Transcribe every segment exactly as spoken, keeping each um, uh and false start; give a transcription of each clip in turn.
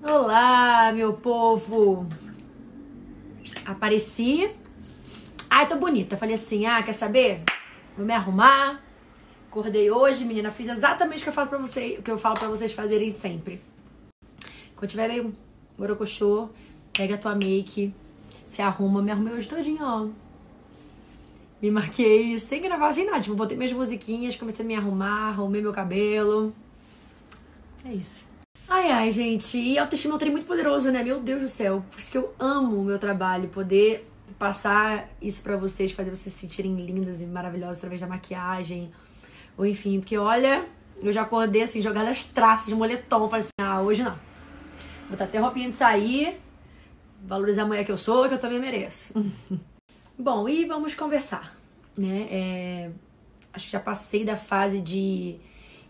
Olá, meu povo! Apareci. Ai, tô bonita. Falei assim, ah, quer saber? Vou me arrumar. Acordei hoje, menina. Fiz exatamente o que eu faço pra vocês, o que eu falo pra vocês fazerem sempre. Quando tiver meio morocochô, pega a tua make, se arruma. Me arrumei hoje todinho, ó. Me marquei sem gravar, sem nada. Tipo, botei minhas musiquinhas, comecei a me arrumar, arrumei meu cabelo. É isso. Ai, ai, gente. E autoestima é um trem muito poderoso, né? Meu Deus do céu. Por isso que eu amo o meu trabalho. Poder passar isso pra vocês, fazer vocês se sentirem lindas e maravilhosas através da maquiagem. Ou enfim, porque olha, eu já acordei assim, jogada as traças de moletom. Falei assim, ah, hoje não. Vou botar até roupinha de sair. Valorizar a mulher que eu sou, que eu também mereço. Bom, e vamos conversar, né? É, acho que já passei da fase de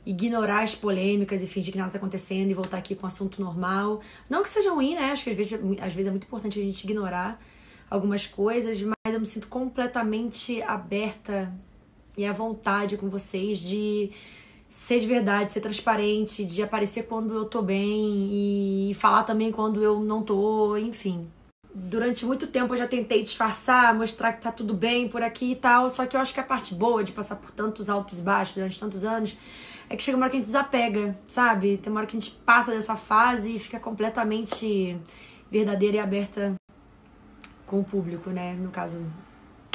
ignorar as polêmicas e fingir que nada tá acontecendo e voltar aqui com um assunto normal. Não que seja ruim, né? Acho que às vezes, às vezes é muito importante a gente ignorar algumas coisas, mas eu me sinto completamente aberta e à vontade com vocês de ser de verdade, ser transparente, de aparecer quando eu tô bem e falar também quando eu não tô, enfim. Durante muito tempo eu já tentei disfarçar, mostrar que tá tudo bem por aqui e tal, só que eu acho que a parte boa de passar por tantos altos e baixos durante tantos anos é que chega uma hora que a gente desapega, sabe? Tem uma hora que a gente passa dessa fase e fica completamente verdadeira e aberta com o público, né? No caso,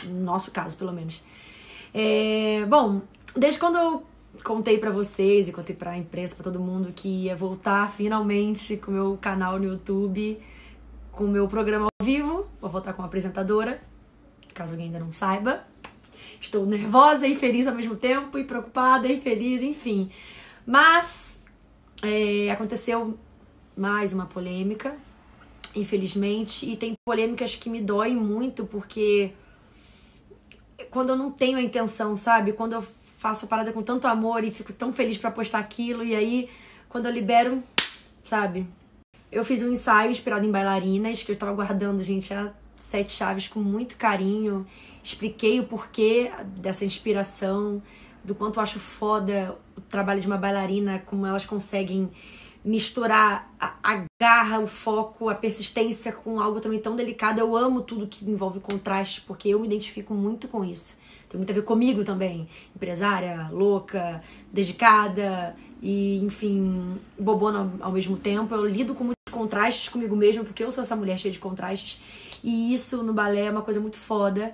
no nosso caso, pelo menos. É... Bom, desde quando eu contei pra vocês e contei pra imprensa, pra todo mundo que ia voltar finalmente com o meu canal no YouTube, com o meu programa ao vivo, vou voltar como apresentadora, caso alguém ainda não saiba. Estou nervosa e feliz ao mesmo tempo, e preocupada e feliz, enfim. Mas é, aconteceu mais uma polêmica, infelizmente, e tem polêmicas que me doem muito, porque quando eu não tenho a intenção, sabe? Quando eu faço a parada com tanto amor e fico tão feliz pra postar aquilo, e aí, quando eu libero, sabe? Eu fiz um ensaio inspirado em bailarinas, que eu estava guardando, gente, a Sete Chaves com muito carinho. Expliquei o porquê dessa inspiração, do quanto eu acho foda o trabalho de uma bailarina, como elas conseguem misturar a, a garra, o foco, a persistência com algo também tão delicado. Eu amo tudo que envolve contraste, porque eu me identifico muito com isso. Tem muito a ver comigo também. Empresária, louca, dedicada e, enfim, bobona ao mesmo tempo. Eu lido com muito contrastes comigo mesma, porque eu sou essa mulher cheia de contrastes, e isso no balé é uma coisa muito foda.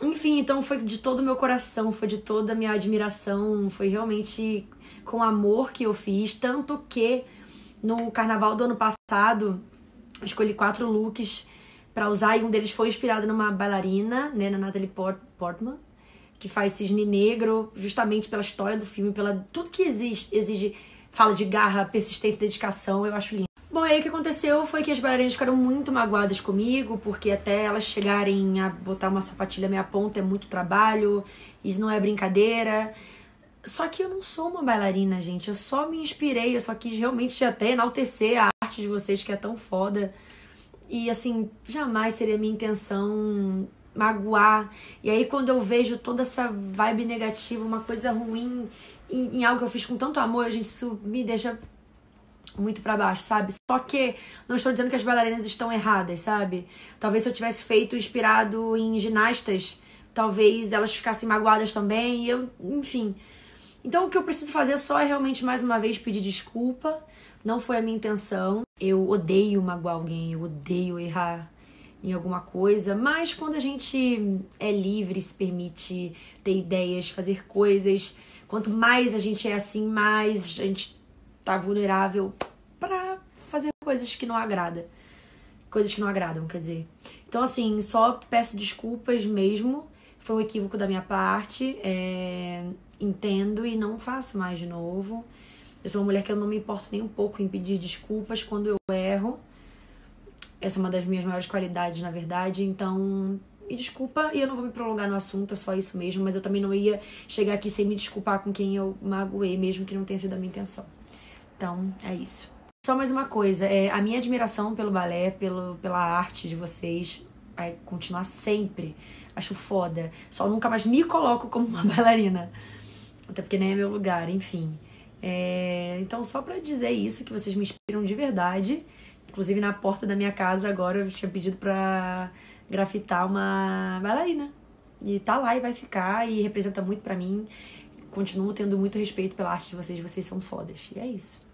Enfim, então foi de todo o meu coração, foi de toda a minha admiração, foi realmente com amor que eu fiz, tanto que no carnaval do ano passado eu escolhi quatro looks pra usar, e um deles foi inspirado numa bailarina, né, na Natalie Portman, que faz cisne negro, justamente pela história do filme, pela tudo que exige, exige fala de garra, persistência, dedicação, eu acho lindo. Bom, e aí o que aconteceu foi que as bailarinas ficaram muito magoadas comigo, porque até elas chegarem a botar uma sapatilha meia ponta é muito trabalho, isso não é brincadeira. Só que eu não sou uma bailarina, gente, eu só me inspirei, eu só quis realmente até enaltecer a arte de vocês, que é tão foda. E assim, jamais seria minha intenção magoar. E aí quando eu vejo toda essa vibe negativa, uma coisa ruim, em, em algo que eu fiz com tanto amor, gente, isso me deixa muito pra baixo, sabe? Só que não estou dizendo que as bailarinas estão erradas, sabe? Talvez se eu tivesse feito inspirado em ginastas, talvez elas ficassem magoadas também, e eu, enfim. Então o que eu preciso fazer só é realmente, mais uma vez, pedir desculpa. Não foi a minha intenção. Eu odeio magoar alguém, eu odeio errar em alguma coisa, mas quando a gente é livre, se permite ter ideias, fazer coisas, quanto mais a gente é assim, mais a gente tá vulnerável pra fazer coisas que não agrada. Coisas que não agradam, quer dizer. Então, assim, só peço desculpas mesmo. Foi um equívoco da minha parte. É... Entendo e não faço mais de novo. Eu sou uma mulher que eu não me importo nem um pouco em pedir desculpas quando eu erro. Essa é uma das minhas maiores qualidades, na verdade. Então, me desculpa. E eu não vou me prolongar no assunto, é só isso mesmo. Mas eu também não ia chegar aqui sem me desculpar com quem eu magoei, mesmo que não tenha sido a minha intenção. Então, é isso. Só mais uma coisa. É, a minha admiração pelo balé, pelo, pela arte de vocês, vai continuar sempre. Acho foda. Só nunca mais me coloco como uma bailarina. Até porque nem é meu lugar, enfim. É, então, só pra dizer isso, que vocês me inspiram de verdade. Inclusive, na porta da minha casa, agora, eu tinha pedido pra grafitar uma bailarina. E tá lá e vai ficar, e representa muito pra mim. Continuo tendo muito respeito pela arte de vocês, vocês são fodas. E é isso.